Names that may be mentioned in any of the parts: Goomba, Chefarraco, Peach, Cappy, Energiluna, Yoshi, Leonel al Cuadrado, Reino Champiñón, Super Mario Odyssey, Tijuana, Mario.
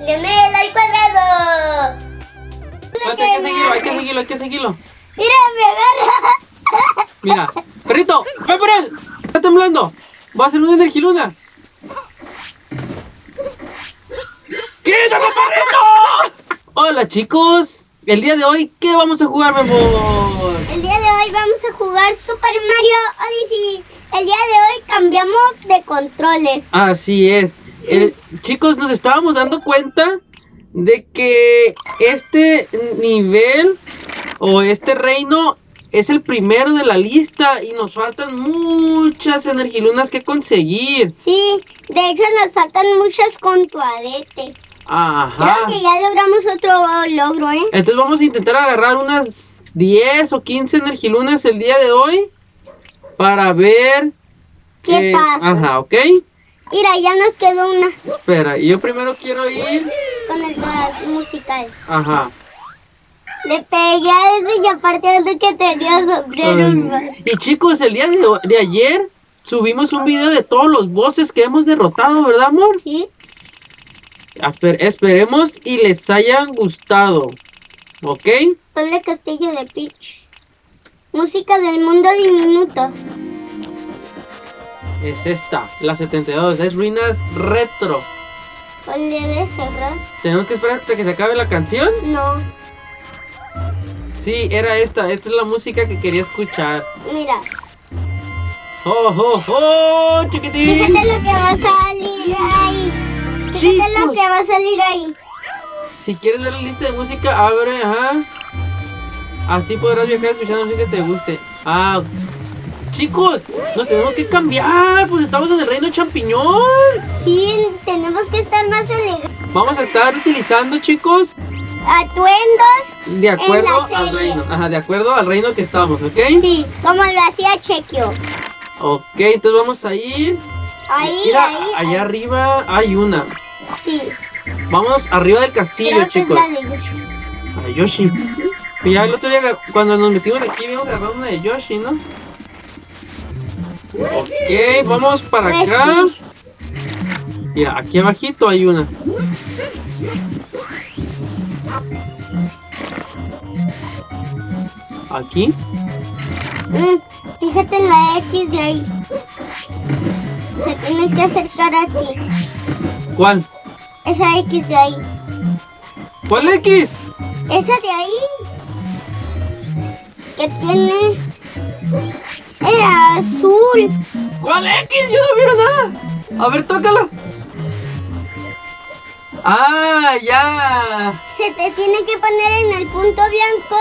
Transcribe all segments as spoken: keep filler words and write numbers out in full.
Leonel al cuadrado. Hay que seguirlo, hay que seguirlo, hay que seguirlo. Mira, me agarra. Mira, perrito, ve por él. Está temblando. Va a ser una energiluna. ¡Quítate, perrito! Hola, chicos. El día de hoy, ¿qué vamos a jugar, mi amor? El día de hoy vamos a jugar Super Mario Odyssey. El día de hoy cambiamos de controles. Así es. El, chicos, nos estábamos dando cuenta de que este nivel o este reino es el primero de la lista y nos faltan muchas energilunas que conseguir. Sí, de hecho nos faltan muchas con tu adete. Ajá. Creo que ya logramos otro logro, ¿eh? Entonces vamos a intentar agarrar unas diez o quince energilunas el día de hoy para ver qué eh, pasa. Ajá, ¿ok? Mira, ya nos quedó una. Espera, yo primero quiero ir con el musical. Ajá. Le pegué a ese y aparte es lo que tenía sobre un... Y chicos, el día de, de ayer subimos un video de todos los bosses que hemos derrotado, ¿verdad, amor? Sí. Esper esperemos y les hayan gustado, ¿ok? Ponle castillo de Peach. Música del mundo diminuto. Es esta, la setenta y dos, es ruinas retro. Ponle de cerrar. ¿Tenemos que esperar hasta que se acabe la canción? No. Sí, era esta, esta es la música que quería escuchar. Mira. ¡Oh, oh, oh! ¡Chiquitín! Fíjate lo que va a salir ahí. Chicos, ¿qué es lo que va a salir ahí? Si quieres ver la lista de música, abre, ajá. Así podrás viajar escuchando música que te guste. Ah, chicos, nos tenemos que cambiar, pues estamos en el Reino Champiñón. Sí, tenemos que estar más elegantes. Vamos a estar utilizando, chicos, atuendos de acuerdo en la serie. Al reino, ajá, de acuerdo al reino que estamos, ¿ok? Sí, como lo hacía Chequio. Ok, entonces vamos a ir. Ahí, mira, ahí, allá ahí. Arriba hay una. Sí. Vamos arriba del castillo, creo que chicos. Es la de Yoshi. La de Yoshi. Y ya el otro día cuando nos metimos aquí vimos grabar una de Yoshi, ¿no? Ok, vamos para pues acá. Sí. Mira, aquí abajito hay una. Aquí. Mm, fíjate en la X de ahí. Se tiene que acercar a ti. ¿Cuál? Esa X de ahí. ¿Cuál X? Esa de ahí. Que tiene... Es azul. ¿Cuál X? Yo no veo nada. A ver, tócala. Ah, ya. Se te tiene que poner en el punto blanco.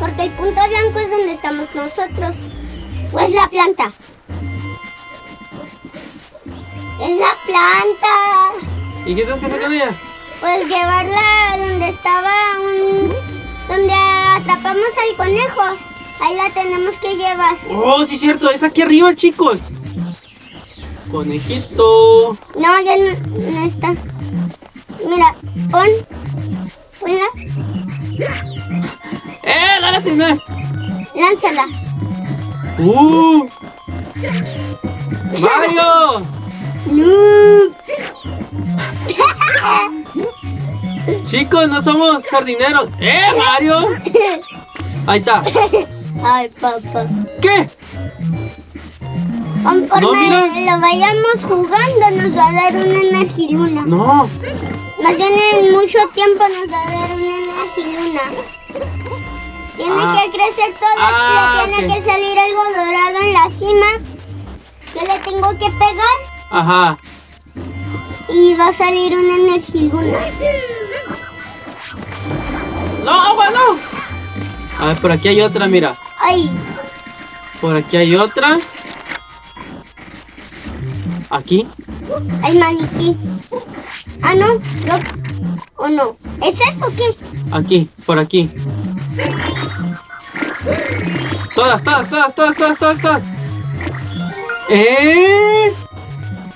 Porque el punto blanco es donde estamos nosotros. O es la planta. ¡Es la planta! ¿Y qué tienes que hacer con ella? Pues llevarla donde estaba un... donde atrapamos al conejo. Ahí la tenemos que llevar. ¡Oh, sí es cierto! ¡Es aquí arriba, chicos! ¡Conejito! No, ya no, no está. Mira, pon... ponla. ¡Eh, dale, señor! ¡Lánzala! ¡Uh! ¡Mario! No. Chicos, no somos jardineros. ¡Eh, Mario! Ahí está. Ay, papá. ¿Qué? Conforme no, lo vayamos jugando nos va a dar una energiluna. No. Más bien en mucho tiempo nos va a dar una energiluna. Tiene ah. que crecer todo, ah, tiene okay. que salir algo dorado en la cima. Yo le tengo que pegar. Ajá. Y va a salir una energiluna. ¡No, agua, no! A ver, por aquí hay otra, mira. ¡Ay! Por aquí hay otra. ¿Aquí? Hay maniquí. Ah, no. no. ¿O oh, no? ¿Es eso o qué? Aquí, por aquí. Todas, todas, todas, todas, todas, todas, todas. ¡Eh!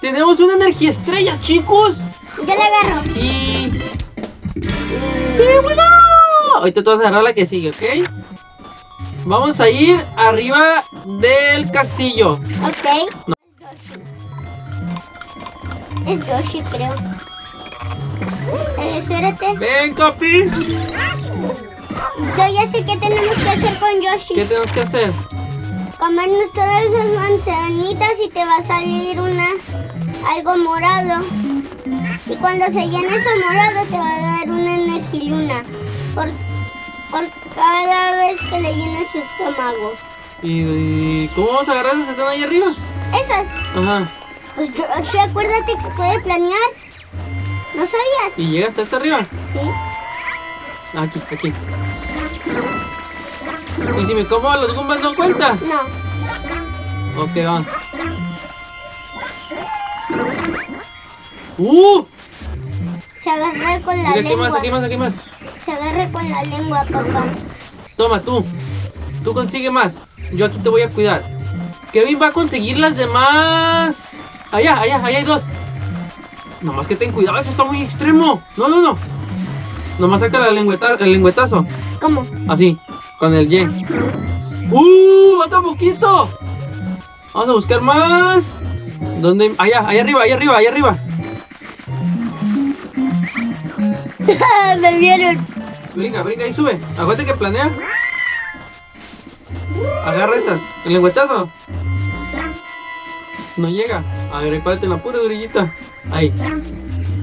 Tenemos una energía estrella, chicos. Yo la agarro. Y... ¡qué bueno! Ahorita te vas a agarrar la que sigue, ¿ok? Vamos a ir arriba del castillo. Ok. No. Es Yoshi, creo. Eh, espérate. Ven, Cappy. Yo ya sé qué tenemos que hacer con Yoshi. ¿Qué tenemos que hacer? Comernos todas esas manzanitas y te va a salir una algo morado. Y cuando se llene eso morado te va a dar una energiluna por, por cada vez que le llenes su estómago. ¿Y, y cómo vamos a agarrar esas que están ahí arriba? Esas. Ajá. Pues yo, yo, acuérdate que puede planear. ¿No sabías? ¿Y llega hasta hasta arriba? Sí. Aquí, aquí. ¿Y si me como a los Goombas no cuenta? No. Ok, vamos. ¡Uh! Se agarra con la Mira, lengua. Aquí más, aquí más, aquí más. Se agarra con la lengua, papá. Toma, tú. Tú consigue más. Yo aquí te voy a cuidar. Kevin va a conseguir las demás. Allá, allá, allá hay dos. Nomás que ten cuidado, eso está muy extremo. No, no, no. Nomás saca la lengüeta, el lengüetazo. ¿Cómo? Así, con el Y. ¡Uh! ¡Mata un poquito! Vamos a buscar más. ¿Dónde? Allá, allá arriba, allá arriba, allá arriba. Me vieron. Brinca, brinca y sube. Aguante que planea. Agarra esas. El lengüetazo. No llega. A ver, repárate la pura durillita. Ahí.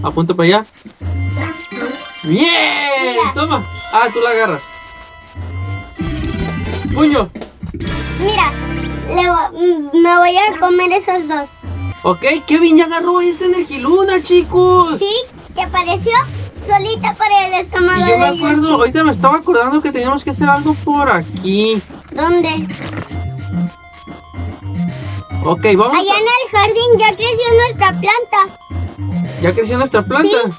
Apunta para allá. ¡Bien! Toma. Ah, tú la agarras. Puño. Mira, le, me voy a comer esas dos. Ok, Kevin ya agarró esta energiluna, chicos. ¿Sí? ¿Te pareció? Solita para el estómago. Y yo me acuerdo, de ahorita me estaba acordando que teníamos que hacer algo por aquí. ¿Dónde? Ok, vamos. Allá a... en el jardín ya creció nuestra planta. ¿Ya creció nuestra planta? Sí.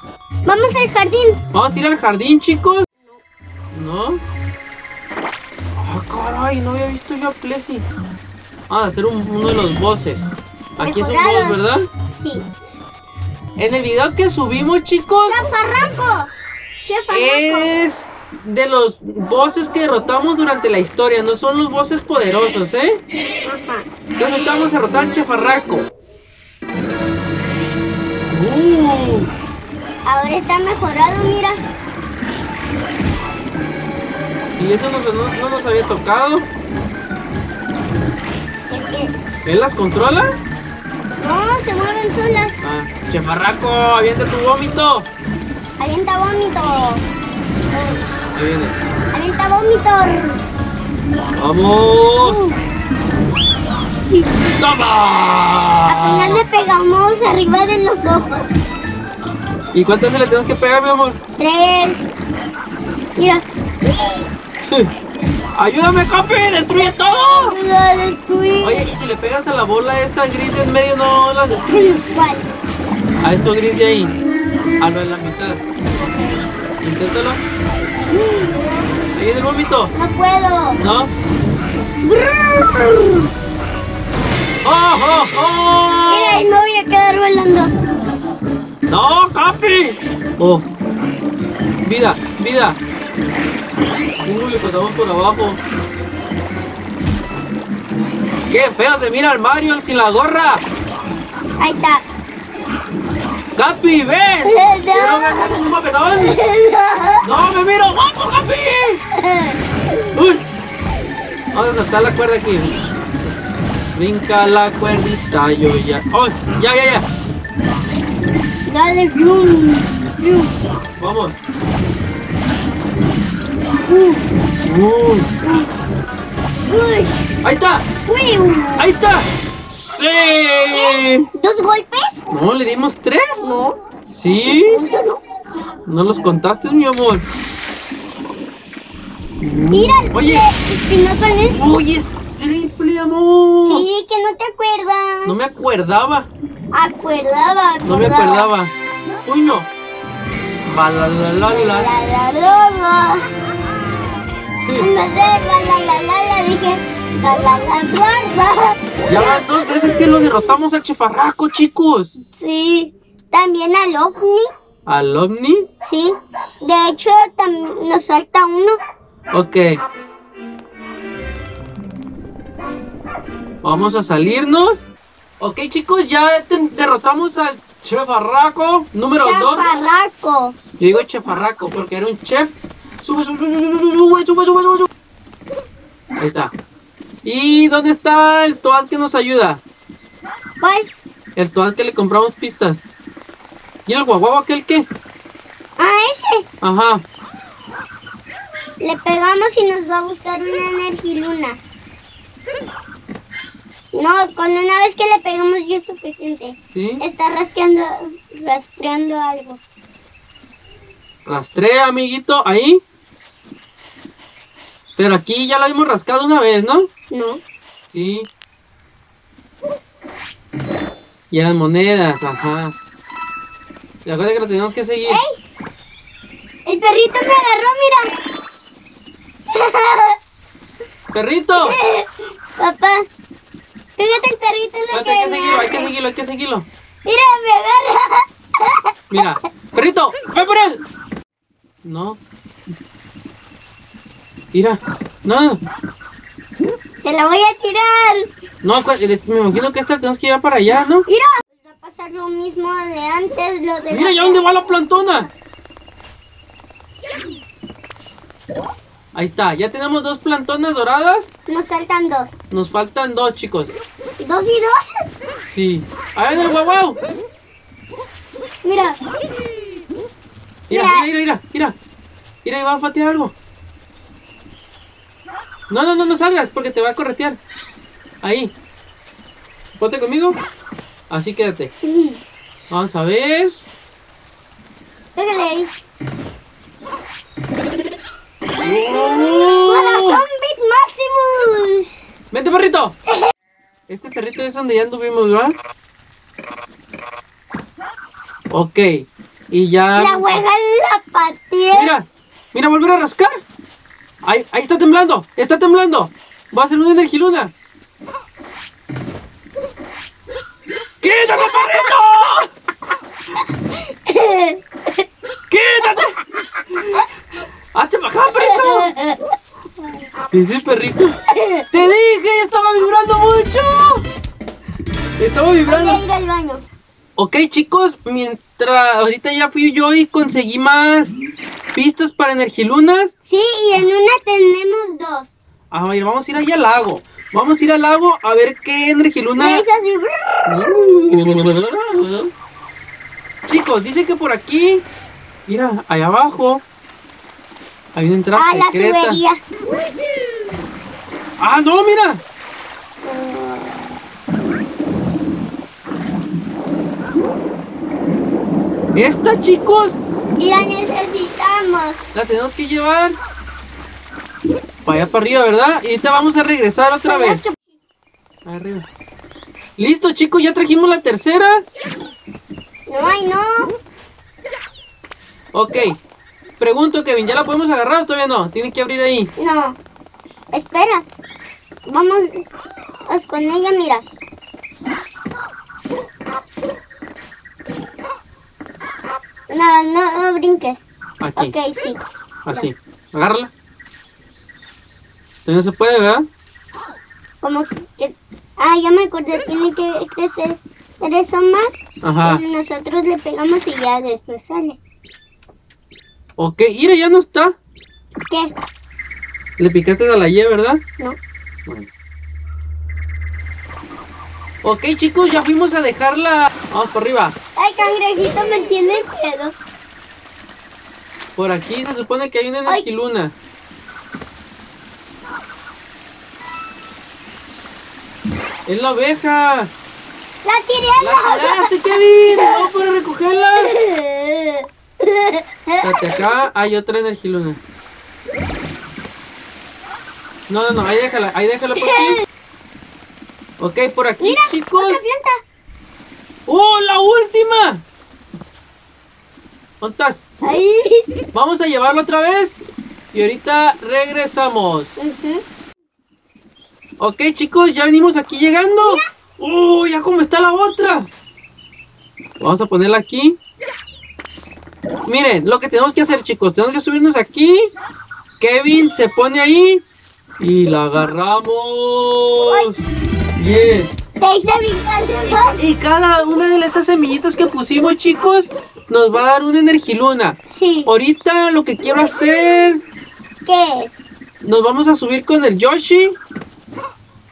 Vamos al jardín. Vamos a ir al jardín, chicos. ¿No? Ah, oh, caray, no había visto yo a Plessy. Vamos a hacer un, uno de los bosses. Aquí son todos, ¿verdad? Sí. En el video que subimos, chicos, Chefarraco. Es de los bosses que derrotamos durante la historia. No son los bosses poderosos, ¿eh? Ajá. Entonces vamos a derrotar Chefarraco. uh. Ahora está mejorado, mira. Y eso no, no, no nos había tocado. ¿Es que? ¿Él las controla? No, se mueven solas. Ah, Chefarraco, avienta tu vómito. Avienta vómito. Ahí viene. Avienta vómito. Vamos. Uh. ¡Toma! Apenas le pegamos arriba de los ojos. ¿Y cuántas le tenemos que pegar, mi amor? Tres. Mira. ¡Ayúdame, Cappy! ¡Destruye todo! ¡La destruí! Oye, ¿y si le pegas a la bola esa gris de en medio no la destruyes? ¿Cuál? A eso gris de ahí. A lo de la mitad. Inténtalo. Ahí viene el vómito. No puedo. ¿No? ¡Oh, oh, oh! Mira, no voy a quedar bailando. ¡No, Cappy! ¡Oh! Vida, vida. Uy, le pasamos por abajo. ¡Qué feo se mira el Mario sin la gorra! Ahí está. ¡Cappy, ven! ¡Quiero ganar un papelón! ¡No, me miro guapo, Cappy! ¡Uy! Vamos a saltar la cuerda aquí. Brinca la cuerdita, yo ya. ¡Oh! ¡Ya, ya, ya! Dale, boom. Boom. Vamos. Uh. Uh. Uy. ¡Ahí está! Uy. ¡Ahí está! ¡Sí! ¿Eh? ¿Dos golpes? No, le dimos tres. No. ¿Sí? No los contaste, mi amor. Mira. Oye. Oye, es triple, amor. Sí, que no te acuerdas. No me acordaba. Acordaba, acordaba. No me acordaba. Uy, no. La, la, la, la, la. La, la, la, la. Sí. En vez de la la la la la dije la la la guarda. Ya van dos veces que lo derrotamos al Chefarraco, chicos. Sí, también al ovni. ¿Al ovni? Sí, de hecho también nos falta uno. Ok. Vamos a salirnos. Ok, chicos, ya derrotamos al Chefarraco, número dos. Chefarraco. Yo digo Chefarraco porque era un chef. Sube, sube, sube, sube, sube, sube, sube, sube, sube. Ahí está. ¿Y dónde está el Toad que nos ayuda? ¿Cuál? El Toad que le compramos pistas. ¿Y el guaguabo aquel qué? Ah, ese. Ajá. Le pegamos y nos va a buscar una Energiluna. No, con una vez que le pegamos ya es suficiente. ¿Sí? Está rastreando, rastreando algo. Rastrea, amiguito, ahí. Pero aquí ya lo habíamos rascado una vez, ¿no? No. Sí. Y eran monedas, ajá. ¿Te acuerdas que lo tenemos que seguir? ¡Ey! El perrito me agarró, mira. ¡Perrito! Papá, fíjate el perrito en la que hay que seguirlo, hay que seguirlo, hay que seguirlo. Mira, me agarra. Mira, perrito, ven por él. No. Mira, no. Te la voy a tirar. No, me imagino que esta tenemos que llevar para allá, ¿no? Mira, va a pasar lo mismo de antes, lo de... Mira, ¿ya dónde va la plantona? Ahí está, ya tenemos dos plantonas doradas. Nos faltan dos. Nos faltan dos, chicos. ¿Dos y dos? Sí. Ahí viene el guaguau. Mira. Mira, mira, mira, mira, mira. Mira, ahí va a patear algo. No, no, no, no salgas porque te va a corretear. Ahí. Ponte conmigo. Así quédate. Sí. Vamos a ver. Pégale ahí. ¡Oh! ¡Hola, Zombie Maximus! ¡Vente, perrito! Este perrito es donde ya anduvimos, ¿verdad? Ok. Y ya... ¡La hueja la patea! ¡Mira! ¡Mira, volver a rascar! ¡Ahí, ahí está temblando! ¡Está temblando! ¡Va a ser una Energiluna! ¡Quítate, perrito! ¡Quítate! ¡Hazte para acá, perrito! Ese perrito. ¡Te dije! ¡Estaba vibrando mucho! ¡Estaba vibrando! Voy a ir al baño. Ok, chicos, mientras ahorita ya fui yo y conseguí más pistas para Energilunas. Sí, y en una tenemos dos. A ver, vamos a ir allá al lago. Vamos a ir al lago a ver qué Energiluna. Chicos, dice que por aquí. Mira, allá abajo. Hay una entrada ah, secreta. La tubería. Ah, no, mira. Esta, chicos. La necesitamos. La tenemos que llevar para allá para arriba, ¿verdad? Y ahorita vamos a regresar otra vez. Que... Arriba. Listo, chicos, ya trajimos la tercera. No, ay, no. Ok. Pregunto, Kevin, ¿ya la podemos agarrar o todavía no? Tiene que abrir ahí. No. Espera. Vamos con ella, mira. No, no, no brinques. Aquí. Ok, sí. Así. Va. Agárrala. No se puede, ¿verdad? Como que... Ah, ya me acordé. Tiene que crecer eso más. Ajá. Nosotros le pegamos y ya después sale. Ok, mira, ya no está. ¿Qué? Le picaste a la Y, ¿verdad? No. Bueno. Ok, chicos, ya fuimos a dejarla. Vamos por arriba. Ay, cangrejito, me tiene miedo. Por aquí se supone que hay una Energiluna. ¡Es la oveja! ¡La tiré a la oveja! ¡La tiraste, Kevin! ¡Vamos para recogerla! Espérate, acá hay otra Energiluna. No, no, no, ahí déjala, ahí déjala por aquí. Ok, por aquí, mira, chicos. ¡Oh, la última! ¿Dónde estás? Ahí. Vamos a llevarlo otra vez. Y ahorita regresamos. Uh-huh. Ok, chicos, ya venimos aquí llegando. ¡Oh, ya como está la otra! Vamos a ponerla aquí. Miren, lo que tenemos que hacer, chicos, tenemos que subirnos aquí. Kevin se pone ahí y la agarramos. Bien, yeah. Y cada una de esas semillitas que pusimos, chicos, nos va a dar una energiluna. Sí. Ahorita lo que quiero hacer... ¿Qué es? Nos vamos a subir con el Yoshi,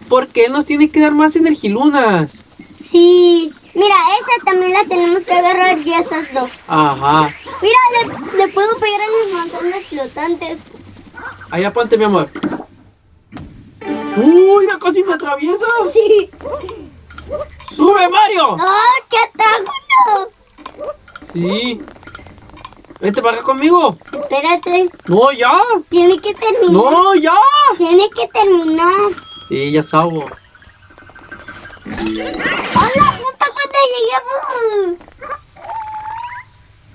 porque él nos tiene que dar más energilunas. Sí. Mira, esa también la tenemos que agarrar y esas dos. Ajá. Mira, le, le puedo pegar a los montones flotantes. Allá ponte, mi amor. ¡Uy, la casi me atraviesa! Sí. ¡Sube, Mario! ¡Oh, qué atajo! Sí. Vente para acá conmigo. Espérate. No, ya. Tiene que terminar. No, ya. Tiene que terminar. Sí, ya sabo. ¡Hola, puta, cuando llegué!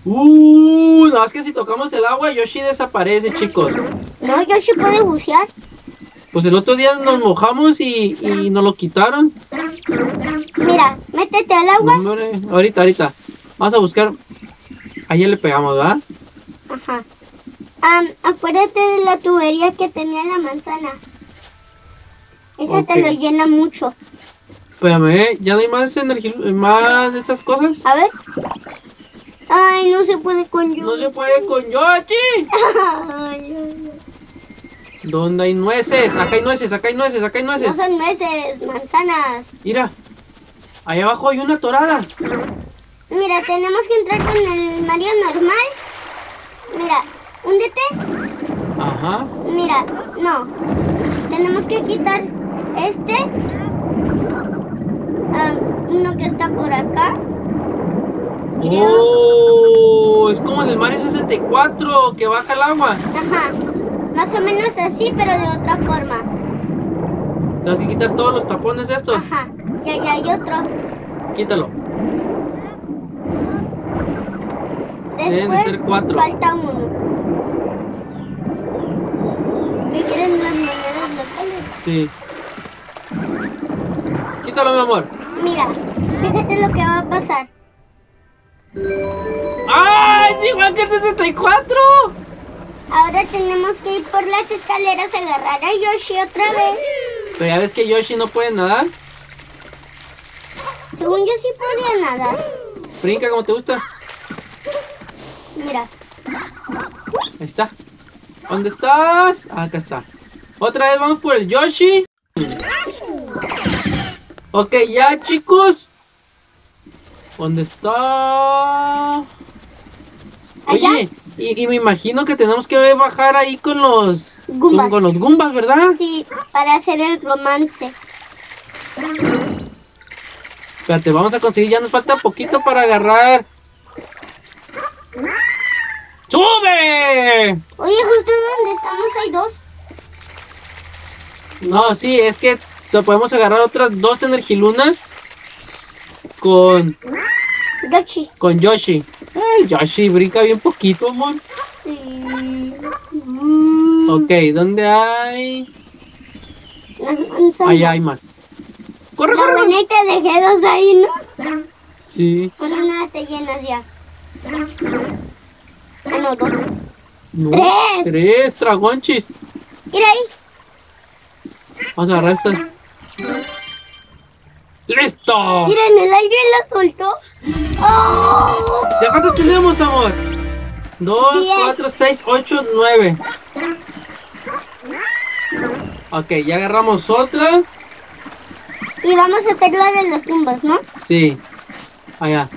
Uh, sabes que si tocamos el agua, Yoshi desaparece, chicos. No, Yoshi puede bucear. Pues el otro día nos mojamos y, y nos lo quitaron. Mira, métete al agua. No, hombre, ahorita, ahorita. Vamos a buscar. Ayer le pegamos, ¿verdad? Ajá. Um, acuérdate de la tubería que tenía la manzana. Esa okay. Te lo llena mucho. Espérame, ¿eh? ¿Ya no hay más energía, más esas cosas? A ver. Ay, no se puede con Yoshi. No se puede con Yoshi. Ay, ¿dónde hay nueces? Acá hay nueces, acá hay nueces, acá hay nueces. No son nueces, manzanas. Mira, ahí abajo hay una torada. Mira, tenemos que entrar con el Mario normal. Mira, húndete. Ajá. Mira, no. Tenemos que quitar este. Um, uno que está por acá. Creo. Oh, es como en el Mario sesenta y cuatro, que baja el agua. Ajá. Más o menos así, pero de otra forma. Tienes que quitar todos los tapones estos. Ajá, ya, ya hay otro. Quítalo. Después deben de ser cuatro. Falta uno. ¿Qué quieren las monedas locales? Sí. Quítalo, mi amor. Mira, fíjate lo que va a pasar. ¡Ay, es igual que el sesenta y cuatro! Ahora tenemos que ir por las escaleras a agarrar a Yoshi otra vez. Pero ya ves que Yoshi no puede nadar. Según yo sí podría nadar. Brinca como te gusta. Mira. Ahí está. ¿Dónde estás? Acá está. Otra vez vamos por el Yoshi. Ok, ya chicos. ¿Dónde está? Oye. ¿Allá? Y, y me imagino que tenemos que bajar ahí con los Goombas. Con, con los Goombas, ¿verdad? Sí, para hacer el romance. Espérate, vamos a conseguir, ya nos falta poquito para agarrar. ¡Sube! Oye, justo donde estamos hay dos. No, sí, es que podemos agarrar otras dos energilunas con... Yoshi. Con Yoshi. El Yoshi brinca bien poquito, amor. Sí. Mm. Ok, ¿dónde hay? Allá hay más. ¡Corre, corre! Bueno, te dejé dos ahí, ¿no? Sí. Con una te llenas ya. Ah, no, dos. No, ¡Tres! ¡Tres, tragonchis! ¡Mira ahí! Vamos a agarrar estas. ¡Listo! Mira, en el aire la soltó. ¡Oh! ¿Ya cuántos tenemos, amor? dos, cuatro, seis, ocho, nueve. Ok, ya agarramos otra. Y vamos a hacer la de las tumbas, ¿no? Sí. Allá.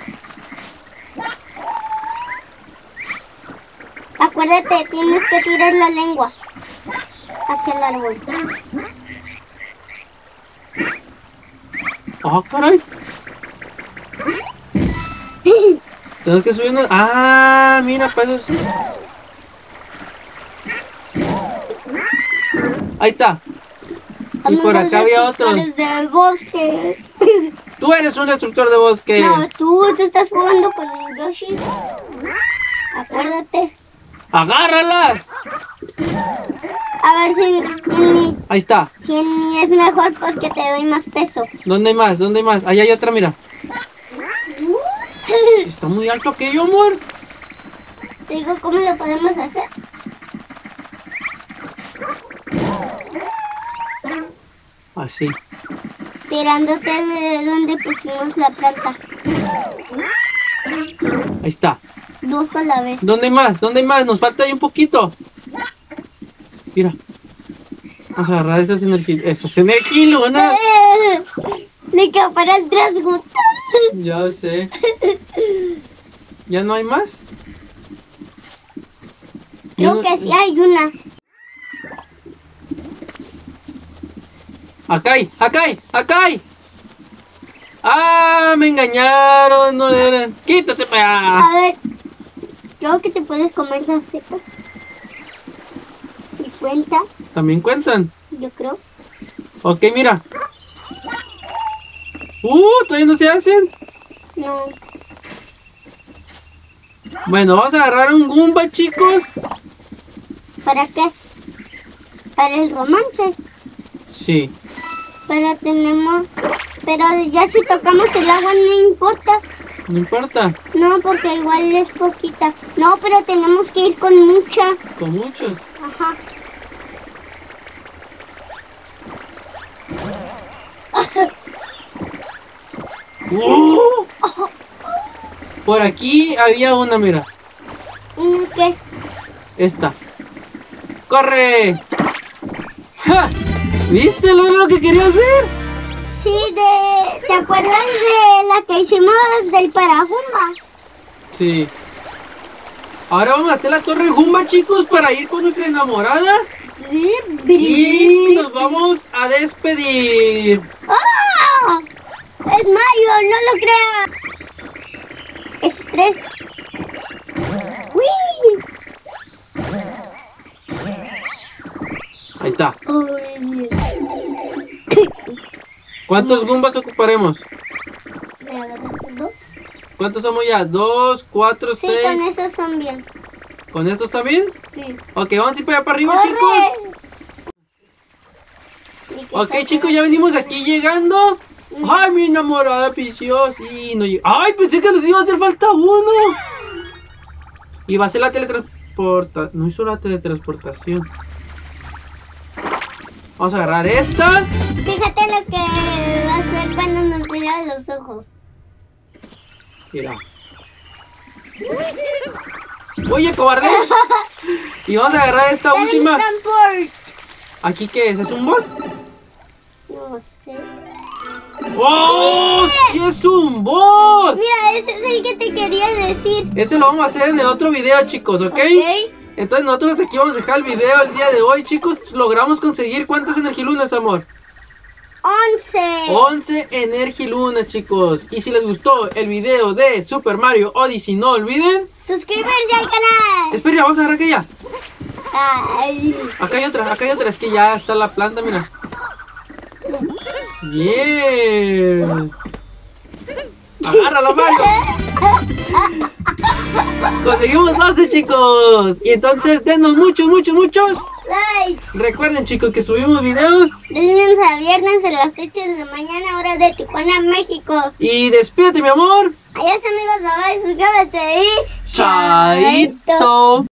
Acuérdate, tienes que tirar la lengua hacia el árbol. ¡Ah, oh, caray! Tenemos que subirnos. ¡Ah! Mira, para eso sí. Ahí está. Y por acá había otro. Del bosque. Tú eres un destructor de bosque. No, tú, tú estás jugando con el Yoshi. Acuérdate. ¡Agárralas! A ver si en, en mi... Ahí está. Si en mi es mejor porque te doy más peso. ¿Dónde hay más? ¿Dónde hay más? Ahí hay otra, mira. Está muy alto aquello, amor. Te digo, ¿cómo lo podemos hacer? Así. tirándote de donde pusimos la planta. Ahí está. Dos a la vez. ¿Dónde hay más? ¿Dónde hay más? Nos falta ahí un poquito. Mira. Vamos a agarrar esas energilunas. Esas energilunas. Le quedó para atrás. Ya sé. ¿Ya no hay más? Creo no... que sí hay una. Acá hay, acá hay, acá hay. Ah, me engañaron, no eran. Quítate para. A ver, creo que te puedes comer las setas. ¿Y cuenta? ¿También cuentan? Yo creo. Ok, mira. Uh, todavía no se hacen. No. Bueno, vamos a agarrar un Goomba, chicos. ¿Para qué? Para el romance. Sí. Pero tenemos... Pero ya si tocamos el agua no importa. ¿No importa? No, porque igual es poquita. No, pero tenemos que ir con mucha. ¿Con muchos? Ajá. ¡Oh! Por aquí había una, mira. ¿Una qué? Esta. ¡Corre! ¡Ja! ¿Viste lo que quería hacer? Sí, de... ¿Te acuerdas de la que hicimos del paragumba? Sí. Ahora vamos a hacer la torre Goomba, chicos, para ir con nuestra enamorada. Sí. Y nos vamos a despedir. ¡Oh! ¡Es Mario! ¡No lo creas! Estrés. ¡Uy! Ahí está. Oh, ¿cuántos Goombas ocuparemos? ¿Me agarras dos? ¿Cuántos somos ya? Dos, cuatro, sí, seis. Con esos son bien. ¿Con estos también? Sí. Ok, vamos a ir para allá para arriba, ¡corre! Chicos. Ok, chicos, ya venimos aquí llegando. ¡Ay, mi enamorada preciosa! Y no llegó. ¡Ay, pensé que nos iba a hacer falta uno! Y va a ser la teletransportación. No hizo la teletransportación. Vamos a agarrar esta. Fíjate lo que va a hacer cuando nos mira los ojos. Mira. ¡Oye, cobarde! Y vamos a agarrar esta última. ¿Aquí qué es? ¿Es un boss? No sé. ¡Oh! ¡Sí es un bot! Mira, ese es el que te quería decir. Ese lo vamos a hacer en el otro video, chicos, ¿ok? okay. Entonces nosotros hasta aquí vamos a dejar el video el día de hoy, chicos. Logramos conseguir ¿cuántas energilunas, amor? once. once energilunas, chicos. Y si les gustó el video de Super Mario Odyssey, no olviden suscribirse al canal. Espera, vamos a agarrar aquella. Ay. Acá hay otra, acá hay otra. Es que ya está la planta, mira. ¡Bien! Yeah. ¡Agárralo, Mario! Conseguimos doce, chicos. Y entonces denos muchos, muchos, muchos likes. Recuerden, chicos, que subimos videos de lunes a viernes a las ocho de la mañana, hora de Tijuana, México. Y despídete, mi amor. Adiós, amigos, bye, suscríbete y chaito.